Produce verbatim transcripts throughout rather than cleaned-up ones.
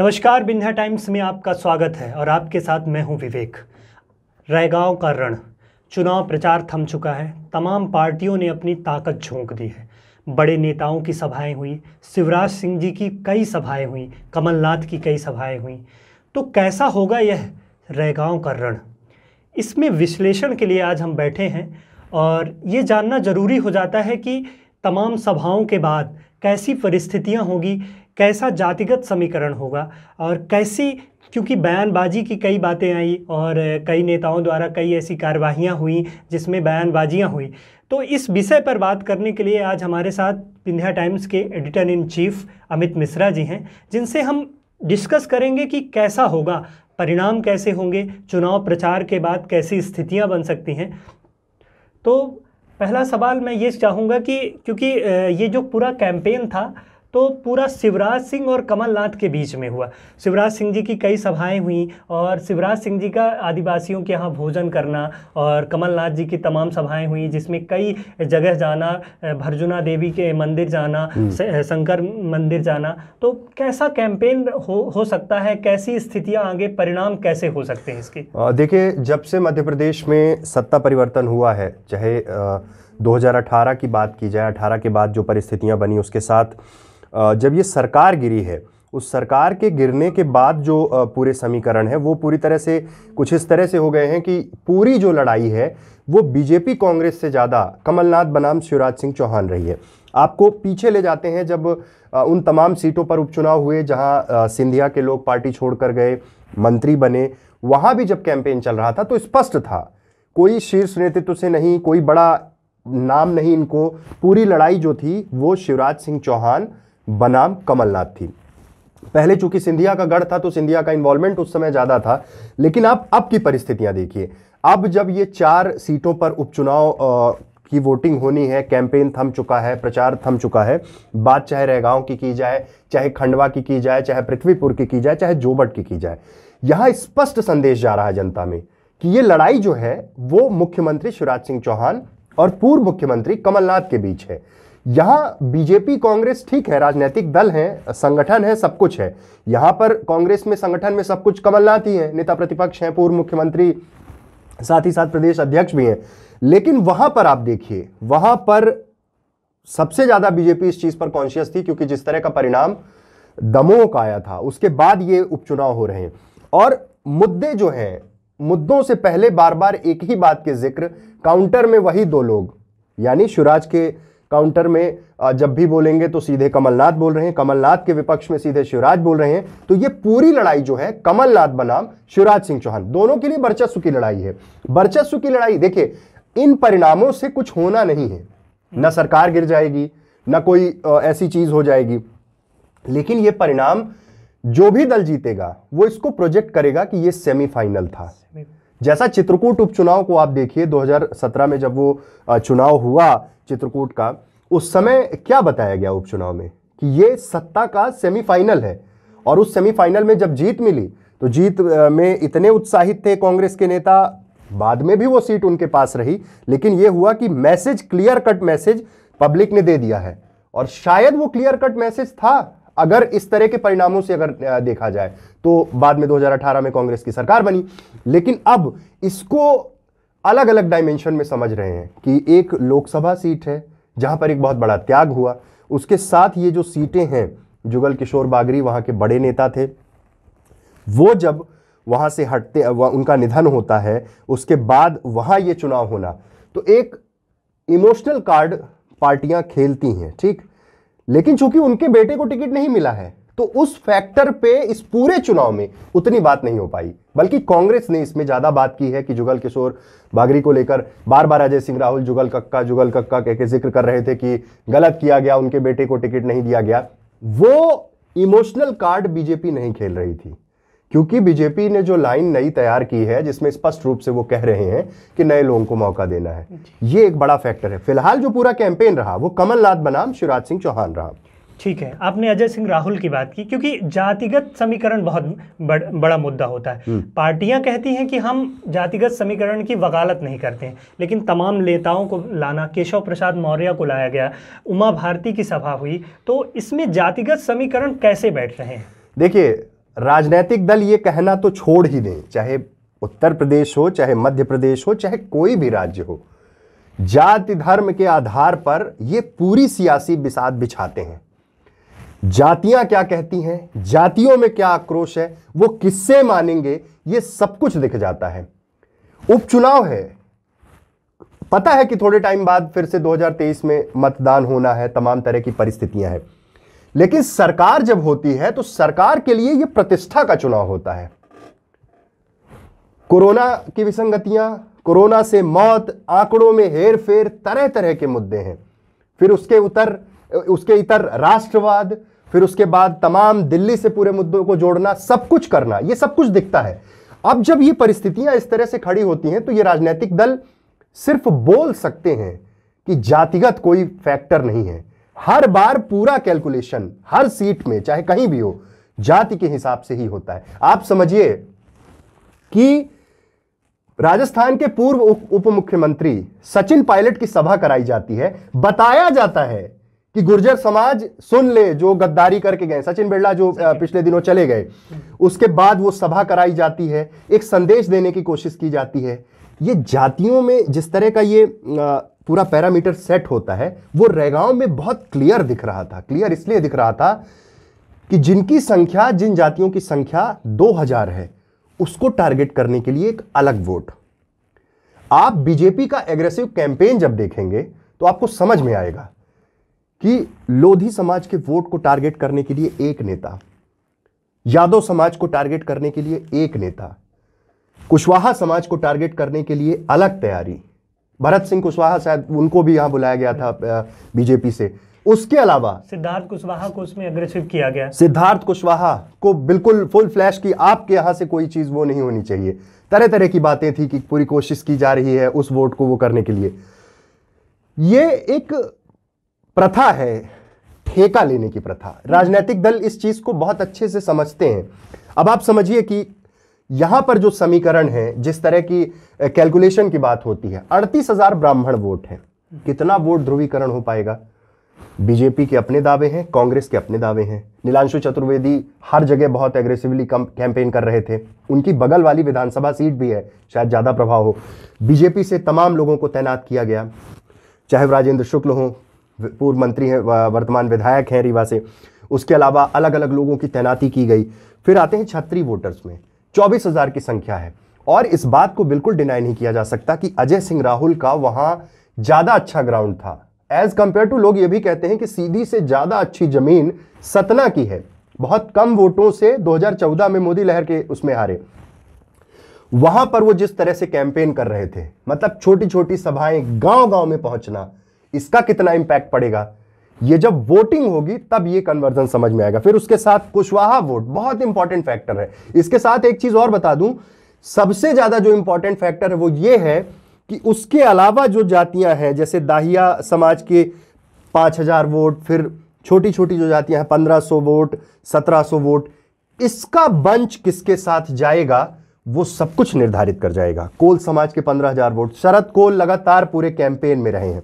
नमस्कार, विंध्या टाइम्स में आपका स्वागत है और आपके साथ मैं हूं विवेक। रैगाँव का रण, चुनाव प्रचार थम चुका है। तमाम पार्टियों ने अपनी ताकत झोंक दी है। बड़े नेताओं की सभाएं हुई, शिवराज सिंह जी की कई सभाएं हुई, कमलनाथ की कई सभाएं हुई। तो कैसा होगा यह रैगाँव का रण, इसमें विश्लेषण के लिए आज हम बैठे हैं और ये जानना जरूरी हो जाता है कि तमाम सभाओं के बाद कैसी परिस्थितियाँ होंगी, कैसा जातिगत समीकरण होगा और कैसी, क्योंकि बयानबाजी की कई बातें आई और कई नेताओं द्वारा कई ऐसी कार्रवाइयाँ हुई जिसमें बयानबाजियाँ हुई। तो इस विषय पर बात करने के लिए आज हमारे साथ विंध्या टाइम्स के editor in chief Amit Mishra ji हैं, जिनसे हम डिस्कस करेंगे कि कैसा होगा, परिणाम कैसे होंगे, चुनाव प्रचार के बाद कैसी स्थितियाँ बन सकती हैं। तो पहला सवाल मैं ये चाहूँगा कि क्योंकि ये जो पूरा कैंपेन था तो पूरा शिवराज सिंह और कमलनाथ के बीच में हुआ। शिवराज सिंह जी की कई सभाएं हुई और शिवराज सिंह जी का आदिवासियों के यहाँ भोजन करना और कमलनाथ जी की तमाम सभाएं हुई जिसमें कई जगह जाना, भरजुना देवी के मंदिर जाना, शंकर मंदिर जाना। तो कैसा कैंपेन हो हो सकता है, कैसी स्थितियां आगे, परिणाम कैसे हो सकते हैं इसके? देखिए, जब से मध्य प्रदेश में सत्ता परिवर्तन हुआ है, चाहे दो हज़ार अठारह की बात की जाए, अठारह के बाद जो परिस्थितियाँ बनी, उसके साथ जब ये सरकार गिरी है, उस सरकार के गिरने के बाद जो पूरे समीकरण है वो पूरी तरह से कुछ इस तरह से हो गए हैं कि पूरी जो लड़ाई है वो बीजेपी कांग्रेस से ज़्यादा कमलनाथ बनाम शिवराज सिंह चौहान रही है। आपको पीछे ले जाते हैं जब उन तमाम सीटों पर उपचुनाव हुए जहां सिंधिया के लोग पार्टी छोड़कर गए, मंत्री बने, वहाँ भी जब कैंपेन चल रहा था तो स्पष्ट था, कोई शीर्ष नेतृत्व से नहीं, कोई बड़ा नाम नहीं इनको, पूरी लड़ाई जो थी वो शिवराज सिंह चौहान बनाम कमलनाथ थी। पहले चूंकि सिंधिया का गढ़ था तो सिंधिया का इन्वॉल्वमेंट उस समय ज़्यादा था, लेकिन आप अब की परिस्थितियां देखिए। अब जब ये चार सीटों पर उपचुनाव की वोटिंग होनी है, कैंपेन थम चुका है, प्रचार थम चुका है, बात चाहे रैगाँव की की जाए, चाहे खंडवा की की जाए, चाहे पृथ्वीपुर की की जाए, चाहे जोबट की की जाए, यहाँ स्पष्ट संदेश जा रहा है जनता में कि ये लड़ाई जो है वो मुख्यमंत्री शिवराज सिंह चौहान और पूर्व मुख्यमंत्री कमलनाथ के बीच है। यहाँ बीजेपी कांग्रेस ठीक है, राजनीतिक दल हैं, संगठन है, सब कुछ है। यहाँ पर कांग्रेस में, संगठन में सब कुछ कमलनाथ ही हैं, नेता प्रतिपक्ष हैं, पूर्व मुख्यमंत्री, साथ ही साथ प्रदेश अध्यक्ष भी हैं। लेकिन वहाँ पर आप देखिए, वहाँ पर सबसे ज़्यादा बीजेपी इस चीज़ पर कॉन्शियस थी क्योंकि जिस तरह का परिणाम दमोह का आया था उसके बाद ये उपचुनाव हो रहे हैं। और मुद्दे जो हैं, मुद्दों से पहले बार बार एक ही बात के जिक्र, काउंटर में वही दो लोग, यानी शिवराज के काउंटर में जब भी बोलेंगे तो सीधे कमलनाथ बोल रहे हैं, कमलनाथ के विपक्ष में सीधे शिवराज बोल रहे हैं। तो ये पूरी लड़ाई जो है कमलनाथ बनाम शिवराज सिंह चौहान, दोनों के लिए वर्चस्व की लड़ाई है, वर्चस्व की लड़ाई। देखिए, इन परिणामों से कुछ होना नहीं है, न सरकार गिर जाएगी, न कोई ऐसी चीज़ हो जाएगी, लेकिन ये परिणाम जो भी दल जीतेगा वो इसको प्रोजेक्ट करेगा कि ये सेमीफाइनल था। जैसा चित्रकूट उपचुनाव को आप देखिए, दो हज़ार सत्रह में जब वो चुनाव हुआ चित्रकूट का, उस समय क्या बताया गया उपचुनाव में कि ये सत्ता का सेमीफाइनल है। और उस सेमीफाइनल में जब जीत मिली तो जीत में इतने उत्साहित थे कांग्रेस के नेता, बाद में भी वो सीट उनके पास रही, लेकिन ये हुआ कि message, clear cut message public ने दे दिया है। और शायद वो क्लियर कट मैसेज था अगर इस तरह के परिणामों से अगर देखा जाए तो। बाद में दो हज़ार अठारह में कांग्रेस की सरकार बनी, लेकिन अब इसको अलग अलग डायमेंशन में समझ रहे हैं कि एक लोकसभा सीट है जहां पर एक बहुत बड़ा त्याग हुआ, उसके साथ ये जो सीटें हैं, जुगल किशोर बागरी वहां के बड़े नेता थे, वो जब वहां से हटते, उनका निधन होता है, उसके बाद वहां ये चुनाव होना, तो एक इमोशनल कार्ड पार्टियां खेलती हैं, ठीक। लेकिन चूंकि उनके बेटे को टिकट नहीं मिला है तो उस फैक्टर पे इस पूरे चुनाव में उतनी बात नहीं हो पाई, बल्कि कांग्रेस ने इसमें ज़्यादा बात की है कि जुगल किशोर बागरी को लेकर बार बार अजय सिंह राहुल जुगल कक्का जुगल कक्का कह के जिक्र कर रहे थे कि गलत किया गया, उनके बेटे को टिकट नहीं दिया गया। वो इमोशनल कार्ड बीजेपी नहीं खेल रही थी, क्योंकि बीजेपी ने जो लाइन नई तैयार की है जिसमें स्पष्ट रूप से वो कह रहे हैं कि नए लोगों को मौका देना है, ये एक बड़ा फैक्टर है। फिलहाल जो पूरा कैंपेन रहा वो कमलनाथ बनाम शिवराज सिंह चौहान रहा। ठीक है, आपने अजय सिंह राहुल की बात की, क्योंकि जातिगत समीकरण बहुत बड़, बड़ा मुद्दा होता है। पार्टियां कहती हैं कि हम जातिगत समीकरण की वकालत नहीं करते हैं, लेकिन तमाम नेताओं को लाना, केशव प्रसाद मौर्य को लाया गया, उमा भारती की सभा हुई, तो इसमें जातिगत समीकरण कैसे बैठ रहे हैं? देखिए, राजनीतिक दल ये कहना तो छोड़ ही दें, चाहे उत्तर प्रदेश हो, चाहे मध्य प्रदेश हो, चाहे कोई भी राज्य हो, जाति धर्म के आधार पर ये पूरी सियासी बिसात बिछाते हैं। जातियां क्या कहती हैं, जातियों में क्या आक्रोश है, वो किससे मानेंगे, ये सब कुछ दिख जाता है। उपचुनाव है, पता है कि थोड़े टाइम बाद फिर से दो हज़ार तेईस में मतदान होना है, तमाम तरह की परिस्थितियां हैं, लेकिन सरकार जब होती है तो सरकार के लिए ये प्रतिष्ठा का चुनाव होता है। कोरोना की विसंगतियां, कोरोना से मौत, आंकड़ों में हेर फेर, तरह तरह के मुद्दे हैं। फिर उसके उतर उसके इतर राष्ट्रवाद, फिर उसके बाद तमाम दिल्ली से पूरे मुद्दों को जोड़ना, सब कुछ करना, ये सब कुछ दिखता है। अब जब ये परिस्थितियां इस तरह से खड़ी होती हैं तो ये राजनीतिक दल सिर्फ बोल सकते हैं कि जातिगत कोई फैक्टर नहीं है। हर बार पूरा कैलकुलेशन हर सीट में, चाहे कहीं भी हो, जाति के हिसाब से ही होता है। आप समझिए कि राजस्थान के पूर्व उप मुख्यमंत्री सचिन पायलट की सभा कराई जाती है, बताया जाता है कि गुर्जर समाज सुन ले जो गद्दारी करके गए, सचिन बिरला जो पिछले दिनों चले गए, उसके बाद वो सभा कराई जाती है, एक संदेश देने की कोशिश की जाती है। ये जातियों में जिस तरह का ये पूरा पैरामीटर सेट होता है वो रैगाँव में बहुत क्लियर दिख रहा था। क्लियर इसलिए दिख रहा था कि जिनकी संख्या, जिन जातियों की संख्या दो हजार है, उसको टारगेट करने के लिए एक अलग वोट। आप बीजेपी का एग्रेसिव कैंपेन जब देखेंगे तो आपको समझ में आएगा कि लोधी समाज के वोट को टारगेट करने के लिए एक नेता, यादव समाज को टारगेट करने के लिए एक नेता, कुशवाहा समाज को टारगेट करने के लिए अलग तैयारी, भरत सिंह कुशवाहा शायद, उनको भी यहां बुलाया गया था बीजेपी से। उसके अलावा सिद्धार्थ कुशवाहा को उसमें अग्रेसिव किया गया, सिद्धार्थ कुशवाहा को बिल्कुल फुल फ्लैश की आपके यहाँ से कोई चीज़ वो नहीं होनी चाहिए, तरह तरह की बातें थी कि पूरी कोशिश की जा रही है उस वोट को वो करने के लिए। ये एक प्रथा है, ठेका लेने की प्रथा। राजनीतिक दल इस चीज़ को बहुत अच्छे से समझते हैं। अब आप समझिए कि यहाँ पर जो समीकरण है, जिस तरह की कैलकुलेशन की बात होती है, अड़तीस हज़ार ब्राह्मण वोट हैं, कितना वोट ध्रुवीकरण हो पाएगा? बीजेपी के अपने दावे हैं, कांग्रेस के अपने दावे हैं। नीलांशु चतुर्वेदी हर जगह बहुत एग्रेसिवली कैंपेन कर रहे थे, उनकी बगल वाली विधानसभा सीट भी है, शायद ज़्यादा प्रभाव हो। बीजेपी से तमाम लोगों को तैनात किया गया, चाहे राजेंद्र शुक्ल हों, पूर्व मंत्री हैं, वर्तमान विधायक हैं रीवा से, उसके अलावा अलग अलग लोगों की तैनाती की गई। फिर आते हैं छत्री वोटर्स में, चौबीस हज़ार की संख्या है, और इस बात को बिल्कुल डिनाई नहीं किया जा सकता कि अजय सिंह राहुल का वहाँ ज़्यादा अच्छा ग्राउंड था। एज कंपेयर टू, लोग ये भी कहते हैं कि सीधी से ज़्यादा अच्छी ज़मीन सतना की है, बहुत कम वोटों से दो हज़ार चौदह में मोदी लहर के उसमें हारे। वहाँ पर वो जिस तरह से कैंपेन कर रहे थे, मतलब छोटी छोटी सभाएं, गांव-गांव में पहुँचना, इसका कितना इम्पैक्ट पड़ेगा, ये जब वोटिंग होगी तब ये कन्वर्जन समझ में आएगा। फिर उसके साथ कुशवाहा वोट बहुत इंपॉर्टेंट फैक्टर है। इसके साथ एक चीज़ और बता दूँ, सबसे ज़्यादा जो इम्पॉर्टेंट फैक्टर है वो ये है कि उसके अलावा जो जातियां हैं, जैसे दाहिया समाज के पाँच हज़ार वोट, फिर छोटी छोटी जो जातियां हैं पंद्रह सौ वोट, सत्रह सौ वोट, इसका बंच किसके साथ जाएगा वो सब कुछ निर्धारित कर जाएगा। कोल समाज के पंद्रह हज़ार वोट, शरद कोल लगातार पूरे कैंपेन में रहे हैं।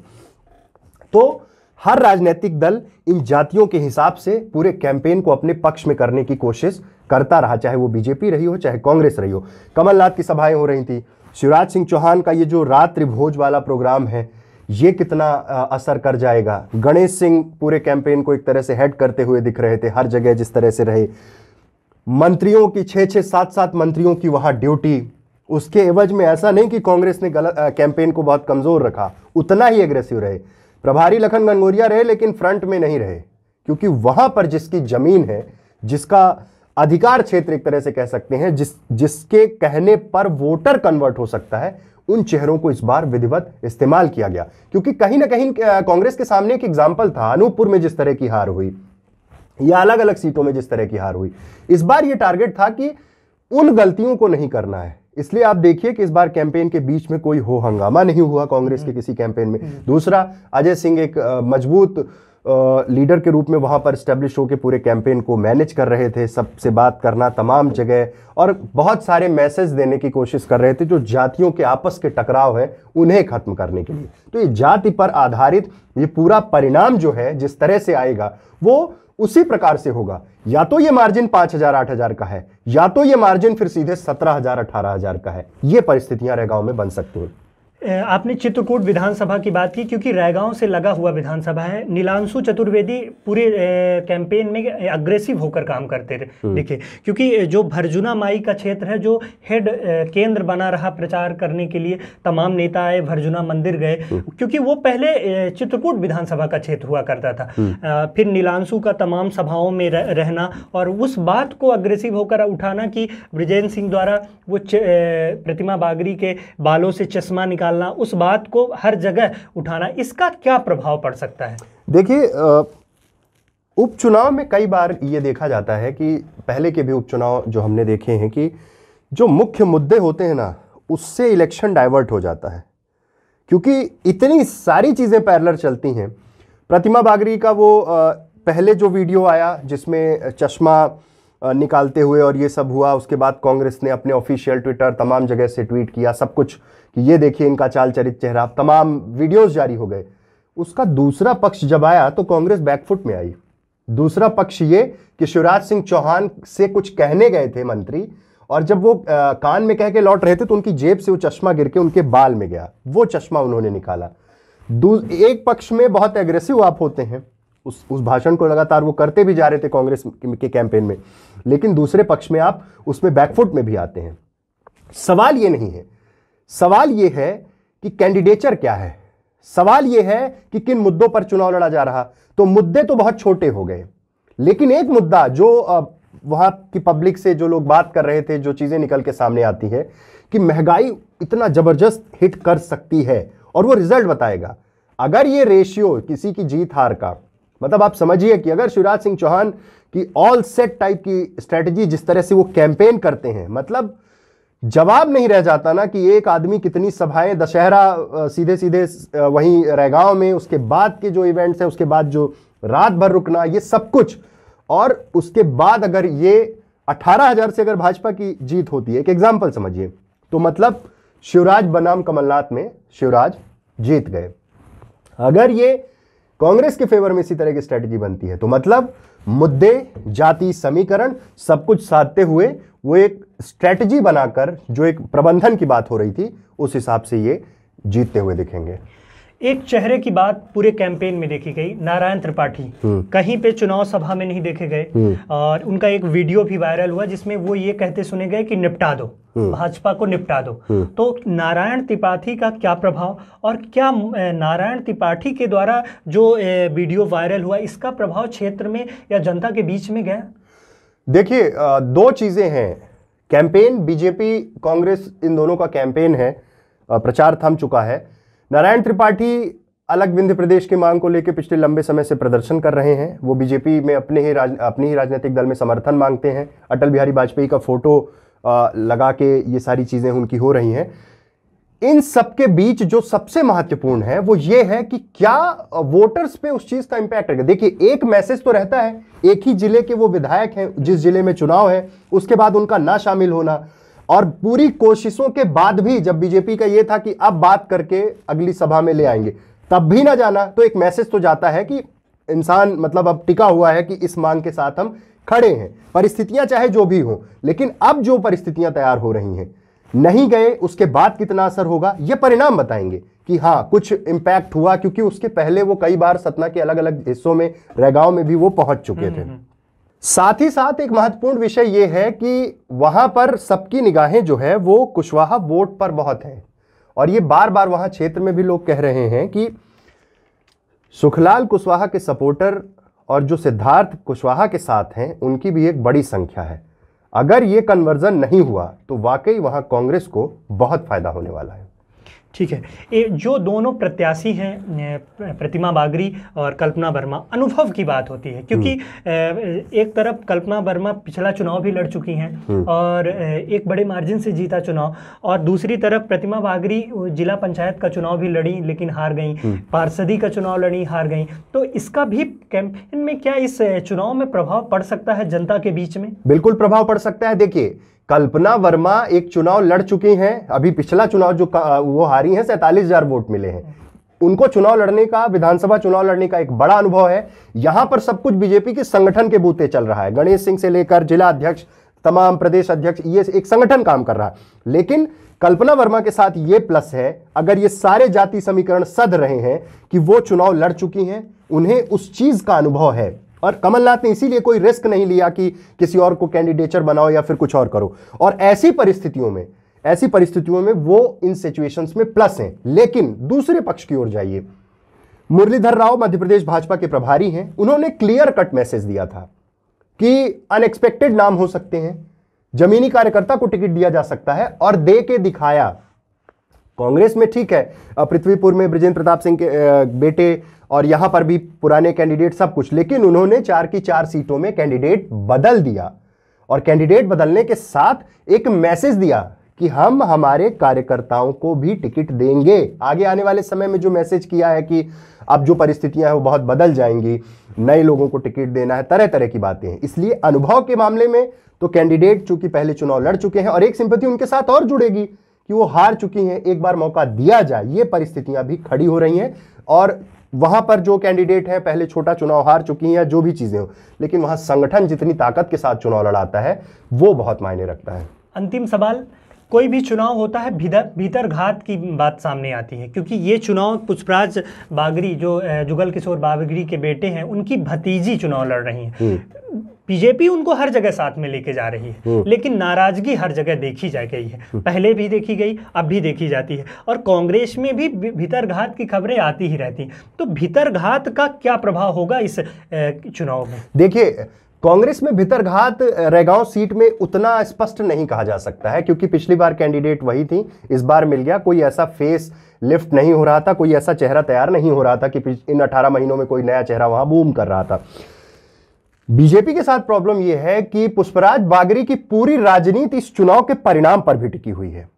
तो हर राजनीतिक दल इन जातियों के हिसाब से पूरे कैंपेन को अपने पक्ष में करने की कोशिश करता रहा, चाहे वो बीजेपी रही हो, चाहे कांग्रेस रही हो। कमलनाथ की सभाएँ हो रही थी, शिवराज सिंह चौहान का ये जो रात्रि भोज वाला प्रोग्राम है, ये कितना असर कर जाएगा। गणेश सिंह पूरे कैंपेन को एक तरह से हेड करते हुए दिख रहे थे, हर जगह जिस तरह से रहे। मंत्रियों की छः छः सात सात मंत्रियों की वहाँ ड्यूटी, उसके एवज में ऐसा नहीं कि कांग्रेस ने गलत कैंपेन को बहुत कमज़ोर रखा, उतना ही एग्रेसिव रहे। प्रभारी लखन मंगोरिया रहे लेकिन फ्रंट में नहीं रहे, क्योंकि वहाँ पर जिसकी ज़मीन है, जिसका अधिकार क्षेत्र एक तरह से कह सकते हैं, जिस जिसके कहने पर वोटर कन्वर्ट हो सकता है, उन चेहरों को इस बार विधिवत इस्तेमाल किया गया। क्योंकि कहीं ना कहीं कांग्रेस के सामने एक एग्जाम्पल था, अनूपपुर में जिस तरह की हार हुई या अलग अलग सीटों में जिस तरह की हार हुई, इस बार ये टारगेट था कि उन गलतियों को नहीं करना है। इसलिए आप देखिए कि इस बार कैंपेन के बीच में कोई हो हंगामा नहीं हुआ कांग्रेस के किसी कैंपेन में। दूसरा, अजय सिंह एक मजबूत लीडर के रूप में वहाँ पर स्टैब्लिश हो के पूरे कैंपेन को मैनेज कर रहे थे, सबसे बात करना तमाम जगह, और बहुत सारे मैसेज देने की कोशिश कर रहे थे जो जातियों के आपस के टकराव हैं उन्हें ख़त्म करने के लिए। तो ये जाति पर आधारित ये पूरा परिणाम जो है, जिस तरह से आएगा, वो उसी प्रकार से होगा, या तो ये मार्जिन पांच हजार आठ हजार का है, या तो ये मार्जिन फिर सीधे सत्रह हजार अठारह हजार का है। ये परिस्थितियां रैगाँव में बन सकती हैं। आपने चित्रकूट विधानसभा की बात की, क्योंकि रैगाँव से लगा हुआ विधानसभा है। नीलांशु चतुर्वेदी पूरे कैंपेन में अग्रेसिव होकर काम करते रहे देखिए, क्योंकि जो भरजुना माई का क्षेत्र है, जो हेड केंद्र बना रहा प्रचार करने के लिए, तमाम नेता आए, भरजुना मंदिर गए, क्योंकि वो पहले चित्रकूट विधानसभा का क्षेत्र हुआ करता था। फिर नीलांशु का तमाम सभाओं में रहना और उस बात को अग्रेसिव होकर उठाना कि बृजेंद्र सिंह द्वारा वो प्रतिमा बागरी के बालों से चश्मा निकाल, उस बात को हर जगह उठाना, इसका क्या प्रभाव पड़ सकता है? देखिए, उपचुनाव में कई बार यह देखा जाता है कि पहले के भी उपचुनाव जो हमने देखे हैं कि जो मुख्य मुद्दे होते हैं ना, उससे इलेक्शन डाइवर्ट हो जाता है, क्योंकि इतनी सारी चीजें पैरेलल चलती हैं। प्रतिमा बागरी का वो पहले जो वीडियो आया जिसमें चश्मा निकालते हुए और ये सब हुआ, उसके बाद कांग्रेस ने अपने ऑफिशियल ट्विटर तमाम जगह से ट्वीट किया सब कुछ कि ये देखिए इनका चाल चरित चेहरा, तमाम वीडियोस जारी हो गए। उसका दूसरा पक्ष जब आया तो कांग्रेस बैकफुट में आई। दूसरा पक्ष ये कि शिवराज सिंह चौहान से कुछ कहने गए थे मंत्री, और जब वो आ, कान में कह के लौट रहे थे तो उनकी जेब से वो चश्मा गिर के उनके बाल में गया, वो चश्मा उन्होंने निकाला। एक पक्ष में बहुत एग्रेसिव आप होते हैं, उस उस भाषण को लगातार वो करते भी जा रहे थे कांग्रेस के कैंपेन में, लेकिन दूसरे पक्ष में आप उसमें बैकफुट में भी आते हैं। सवाल ये नहीं है, सवाल यह है कि कैंडिडेचर क्या है, सवाल यह है कि किन मुद्दों पर चुनाव लड़ा जा रहा। तो मुद्दे तो बहुत छोटे हो गए, लेकिन एक मुद्दा जो वहां की पब्लिक से जो लोग बात कर रहे थे, जो चीजें निकल के सामने आती है कि महंगाई इतना जबरदस्त हिट कर सकती है और वो रिजल्ट बताएगा। अगर ये रेशियो किसी की जीत हार का, मतलब आप समझिए कि अगर शिवराज सिंह चौहान की ऑल सेट टाइप की स्ट्रैटेजी, जिस तरह से वो कैंपेन करते हैं, मतलब जवाब नहीं रह जाता ना कि एक आदमी कितनी सभाएं, दशहरा सीधे सीधे वहीं रैगाँव में, उसके बाद के जो इवेंट्स हैं, उसके बाद जो रात भर रुकना, ये सब कुछ, और उसके बाद अगर ये अठारह हज़ार से अगर भाजपा की जीत होती है, एक एग्जाम्पल समझिए, तो मतलब शिवराज बनाम कमलनाथ में शिवराज जीत गए। अगर ये कांग्रेस के फेवर में इसी तरह की स्ट्रैटेजी बनती है तो मतलब मुद्दे, जाति, समीकरण सब कुछ साधते हुए वो एक स्ट्रैटेजी बनाकर, जो एक प्रबंधन की बात हो रही थी, उस हिसाब से ये जीतते हुए दिखेंगे। एक चेहरे की बात पूरे कैंपेन में देखी गई, नारायण त्रिपाठी कहीं पे चुनाव सभा में नहीं देखे गए, और उनका एक वीडियो भी वायरल हुआ जिसमें वो ये कहते सुने गए कि निपटा दो, भाजपा को निपटा दो। तो नारायण त्रिपाठी का क्या प्रभाव, और क्या नारायण त्रिपाठी के द्वारा जो वीडियो वायरल हुआ, इसका प्रभाव क्षेत्र में या जनता के बीच में गया? देखिए, दो चीज़ें हैं। कैंपेन बीजेपी कांग्रेस, इन दोनों का कैंपेन है, प्रचार थम चुका है। नारायण त्रिपाठी अलग विंध्य प्रदेश की मांग को लेकर पिछले लंबे समय से प्रदर्शन कर रहे हैं। वो बीजेपी में अपने ही राज अपने ही राजनीतिक दल में समर्थन मांगते हैं। अटल बिहारी वाजपेयी का फोटो लगा के ये सारी चीज़ें उनकी हो रही हैं। इन सब के बीच जो सबसे महत्वपूर्ण है वो ये है कि क्या वोटर्स पे उस चीज़ का इम्पैक्ट रहेगा। देखिए, एक मैसेज तो रहता है, एक ही जिले के वो विधायक हैं, जिस जिले में चुनाव है, उसके बाद उनका ना शामिल होना, और पूरी कोशिशों के बाद भी जब बीजेपी का ये था कि अब बात करके अगली सभा में ले आएंगे, तब भी ना जाना, तो एक मैसेज तो जाता है कि इंसान मतलब अब टिका हुआ है कि इस मांग के साथ हम खड़े हैं, परिस्थितियाँ चाहे जो भी हों। लेकिन अब जो परिस्थितियाँ तैयार हो रही हैं, नहीं गए उसके बाद कितना असर होगा, ये परिणाम बताएंगे कि हाँ कुछ इम्पैक्ट हुआ, क्योंकि उसके पहले वो कई बार सतना के अलग अलग हिस्सों में, रैगाँव में भी वो पहुंच चुके थे। साथ ही साथ एक महत्वपूर्ण विषय ये है कि वहां पर सबकी निगाहें जो है वो कुशवाहा वोट पर बहुत हैं, और ये बार बार वहां क्षेत्र में भी लोग कह रहे हैं कि सुखलाल कुशवाहा के सपोर्टर और जो सिद्धार्थ कुशवाहा के साथ हैं, उनकी भी एक बड़ी संख्या है। अगर ये कन्वर्जन नहीं हुआ तो वाकई वहाँ कांग्रेस को बहुत फायदा होने वाला है। ठीक है, ये जो दोनों प्रत्याशी हैं, प्रतिमा बागरी और कल्पना वर्मा, अनुभव की बात होती है, क्योंकि एक तरफ कल्पना वर्मा पिछला चुनाव भी लड़ चुकी हैं और एक बड़े मार्जिन से जीता चुनाव, और दूसरी तरफ प्रतिमा बागरी जिला पंचायत का चुनाव भी लड़ी लेकिन हार गई, पार्षदी का चुनाव लड़ी, हार गई। तो इसका भी कैंपेन में, क्या इस चुनाव में प्रभाव पड़ सकता है जनता के बीच में? बिल्कुल प्रभाव पड़ सकता है। देखिए, कल्पना वर्मा एक चुनाव लड़ चुकी हैं, अभी पिछला चुनाव जो वो हारी हैं, सैंतालीस हज़ार वोट मिले हैं। उनको चुनाव लड़ने का, विधानसभा चुनाव लड़ने का एक बड़ा अनुभव है। यहां पर सब कुछ बीजेपी के संगठन के बूते चल रहा है, गणेश सिंह से लेकर जिला अध्यक्ष, तमाम प्रदेश अध्यक्ष, ये एक संगठन काम कर रहा है। लेकिन कल्पना वर्मा के साथ ये प्लस है, अगर ये सारे जाति समीकरण सध रहे हैं कि वो चुनाव लड़ चुकी हैं, उन्हें उस चीज का अनुभव है, और कमलनाथ ने इसीलिए कोई रिस्क नहीं लिया कि किसी और को कैंडिडेचर बनाओ या फिर कुछ और करो। और ऐसी परिस्थितियों में ऐसी परिस्थितियों में वो इन सिचुएशंस में प्लस हैं। लेकिन दूसरे पक्ष की ओर जाइए, मुरलीधर राव मध्य प्रदेश भाजपा के प्रभारी हैं, उन्होंने क्लियर कट मैसेज दिया था कि अनएक्सपेक्टेड नाम हो सकते हैं, जमीनी कार्यकर्ता को टिकट दिया जा सकता है, और दे के दिखाया। कांग्रेस में ठीक है, पृथ्वीपुर में बृजेंद्र प्रताप सिंह के बेटे और यहां पर भी पुराने कैंडिडेट सब कुछ, लेकिन उन्होंने चार की चार सीटों में कैंडिडेट बदल दिया, और कैंडिडेट बदलने के साथ एक मैसेज दिया कि हम हमारे कार्यकर्ताओं को भी टिकट देंगे। आगे आने वाले समय में जो मैसेज किया है कि अब जो परिस्थितियां हैं वो बहुत बदल जाएंगी, नए लोगों को टिकट देना है, तरह तरह की बातें हैं। इसलिए अनुभव के मामले में तो कैंडिडेट चूंकि पहले चुनाव लड़ चुके हैं, और एक सिंपैथी उनके साथ और जुड़ेगी कि वो हार चुकी हैं, एक बार मौका दिया जाए, ये परिस्थितियां भी खड़ी हो रही हैं। और वहां पर जो कैंडिडेट हैं पहले छोटा चुनाव हार चुकी हैं या जो भी चीज़ें हों, लेकिन वहां संगठन जितनी ताकत के साथ चुनाव लड़ाता है वो बहुत मायने रखता है। अंतिम सवाल, कोई भी चुनाव होता है भीतर भीतर घात की बात सामने आती है, क्योंकि ये चुनाव पुष्पराज बागरी जो जुगल किशोर बागरी के बेटे हैं, उनकी भतीजी चुनाव लड़ रही हैं। बीजेपी उनको हर जगह साथ में लेके जा रही है, लेकिन नाराजगी हर जगह देखी जा गई है, पहले भी देखी गई, अब भी देखी जाती है, और कांग्रेस में भी भीतर घात की खबरें आती ही रहती। तो भीतर घात का क्या प्रभाव होगा इस चुनाव में? देखिए, कांग्रेस में भीतरघात रैगाँव सीट में उतना स्पष्ट नहीं कहा जा सकता है, क्योंकि पिछली बार कैंडिडेट वही थी, इस बार मिल गया। कोई ऐसा फेस लिफ्ट नहीं हो रहा था, कोई ऐसा चेहरा तैयार नहीं हो रहा था कि इन अठारह महीनों में कोई नया चेहरा वहां बूम कर रहा था। बीजेपी के साथ प्रॉब्लम यह है कि पुष्पराज बागरी की पूरी राजनीति इस चुनाव के परिणाम पर भी टिकी हुई है।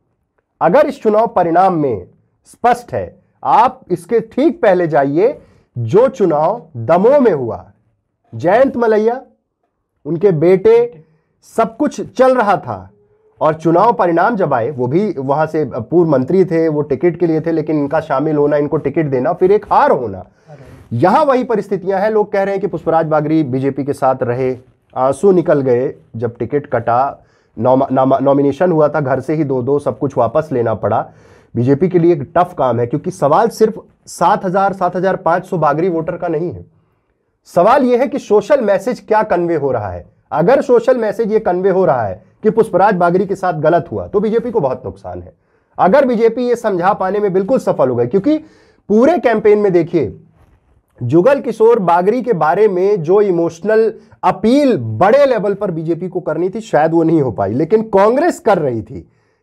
अगर इस चुनाव परिणाम में स्पष्ट है, आप इसके ठीक पहले जाइए, जो चुनाव दमोह में हुआ, जयंत मलैया, उनके बेटे, सब कुछ चल रहा था, और चुनाव परिणाम जब आए, वो भी वहां से पूर्व मंत्री थे, वो टिकट के लिए थे, लेकिन इनका शामिल होना, इनको टिकट देना, फिर एक हार होना। यहां वही परिस्थितियां हैं। लोग कह रहे हैं कि पुष्पराज बागरी बीजेपी के साथ रहे, आंसू निकल गए जब टिकट कटा, नॉमिनेशन हुआ था, घर से ही दो दो सब कुछ वापस लेना पड़ा। बीजेपी के लिए एक टफ काम है, क्योंकि सवाल सिर्फ सात हजार सात हजार पांच सौ बागरी वोटर का नहीं है। सवाल यह है कि सोशल मैसेज क्या कन्वे हो रहा है। अगर सोशल मैसेज ये कन्वे हो रहा है कि पुष्पराज बागरी के साथ गलत हुआ, तो बीजेपी को बहुत नुकसान है। अगर बीजेपी ये समझा पाने में बिल्कुल सफल हो गई, क्योंकि पूरे कैंपेन में देखिए, जुगल किशोर बागरी के बारे में जो इमोशनल अपील बड़े लेवल पर बीजेपी को करनी थी, शायद वो नहीं हो पाई, लेकिन कांग्रेस कर रही थी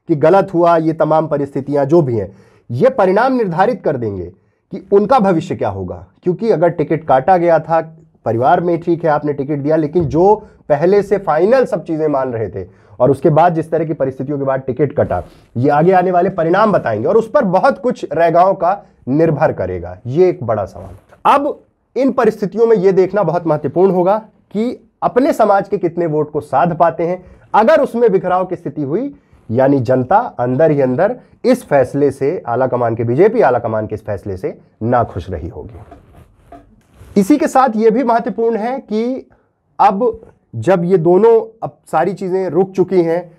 कि गलत हुआ, ये तमाम परिस्थितियां जो भी हैं, ये परिणाम निर्धारित कर देंगे कि उनका भविष्य क्या होगा। क्योंकि अगर टिकट काटा गया था परिवार में, ठीक है, आपने टिकट दिया, लेकिन जो पहले से फाइनल सब चीजें मान रहे थे, और उसके बाद जिस तरह की परिस्थितियों के बाद टिकट कटा, ये आगे आने वाले परिणाम बताएंगे, और उस पर बहुत कुछ रैगाँव का निर्भर करेगा। ये एक बड़ा सवाल। अब इन परिस्थितियों में यह देखना बहुत महत्वपूर्ण होगा कि अपने समाज के कितने वोट को साध पाते हैं। अगर उसमें बिखराव की स्थिति हुई, यानी जनता अंदर ही अंदर इस फैसले से, आला कमान के, बीजेपी आला कमान के इस फैसले से नाखुश रही होगी। इसी के साथ यह भी महत्वपूर्ण है कि अब जब ये दोनों, अब सारी चीजें रुक चुकी हैं,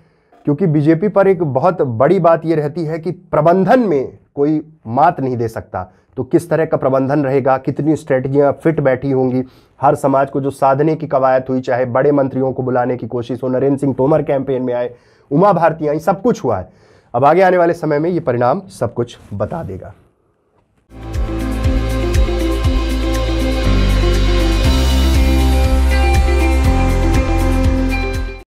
क्योंकि बीजेपी पर एक बहुत बड़ी बात यह रहती है कि प्रबंधन में कोई मात नहीं दे सकता, तो किस तरह का प्रबंधन रहेगा, कितनी स्ट्रेटजियां फिट बैठी होंगी। हर समाज को जो साधने की कवायद हुई, चाहे बड़े मंत्रियों को बुलाने की कोशिश हो, नरेंद्र सिंह तोमर कैंपेन में आए, उमा भारती आई, सब कुछ हुआ है। अब आगे आने वाले समय में ये परिणाम सब कुछ बता देगा।